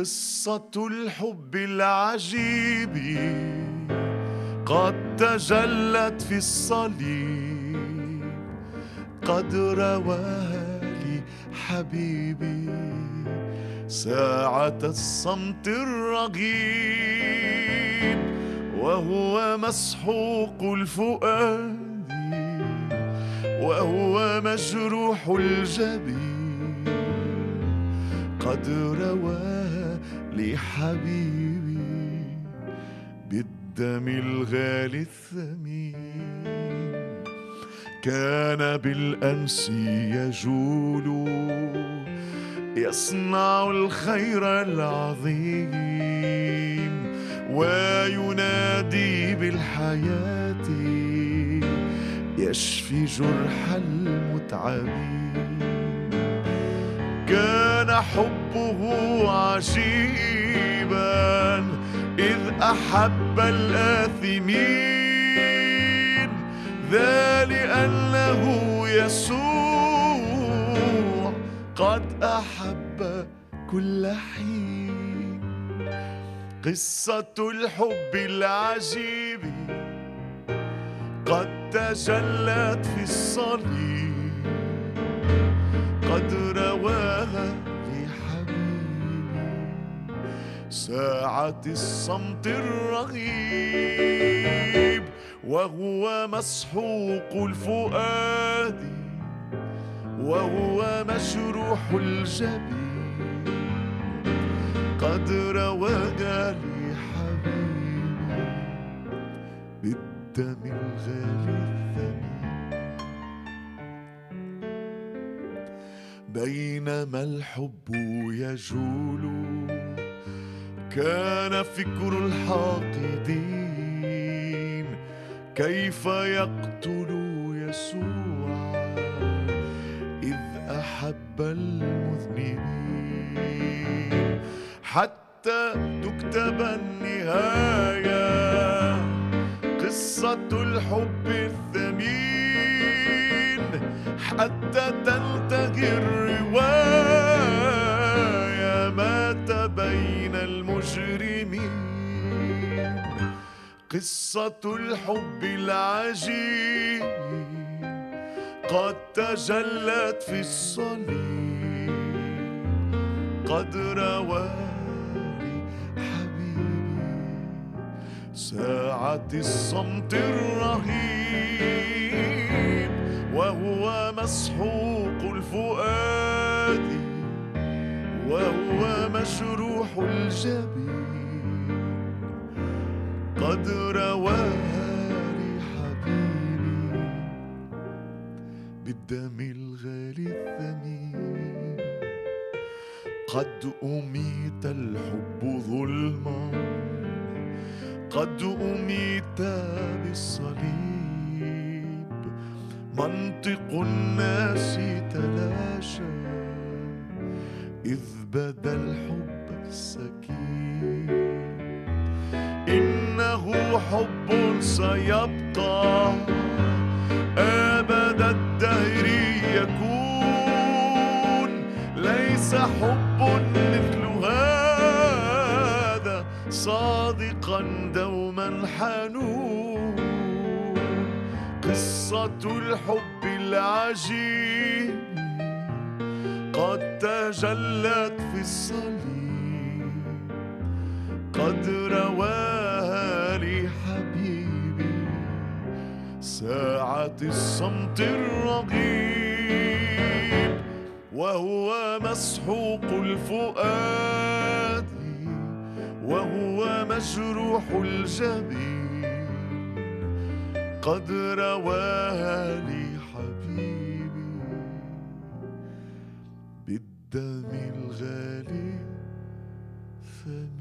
قصة الحب العجيب قد تجلت في الصليب، قد رواها لي حبيبي ساعة الصمت الرغيب، وهو مسحوق الفؤاد، وهو مجروح الجبين، قد رواها لي حبيبي بالدم الغالي الثمين. كان بالأمس يجول يصنع الخير العظيم، وينادي بالحياة يشفي جرح المتعبين. كان حبه عجيبا إذ أحب الآثمين، ذا لأنه يسوع قد أحب كل حين. قصة الحب العجيب قد تجلت في الصليب، قد رواها لي حبيبي ساعة الصمت الرغيب، وهو مسحوق الفؤاد، وهو مجروح الجبين، قد رواها لي حبيبي بالدم الغالي الثمين. بينما الحب يجول كان فكر الحاقدين، كيف يقتل يسوع إذ أحب المذنبين، حتى تكتب النهاية قصة الحب الثمين، حتى تنتهي الرواية مات بين المجرمين. قصة الحب العجيب قد تجلت في الصليب، قد رواني حبيبي ساعة الصمت الرهيب، وهو مسحوق الفؤاد، وهو مجروح الجبين، قد رواني حبيبي بالدم الغالي الثمين. قد أميت الحب ظلما، قد أميت بالصليب، منطق الناس تلاشى إذ بدا الحب السكين. إنه حب سيبقى أبد الدهر يكون، ليس حب مثل هذا صادقا دوما حنون. قصة الحب العجيب قد تجلت في الصليب، قد رواها لي حبيبي ساعة الصمت الرغيب، وهو مسحوق الفؤاد، وهو مجروح الجبين، قد رواها لي حبيبي بالدم الغالي ثمين.